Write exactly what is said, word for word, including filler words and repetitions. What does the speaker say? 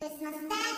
Christmas Day.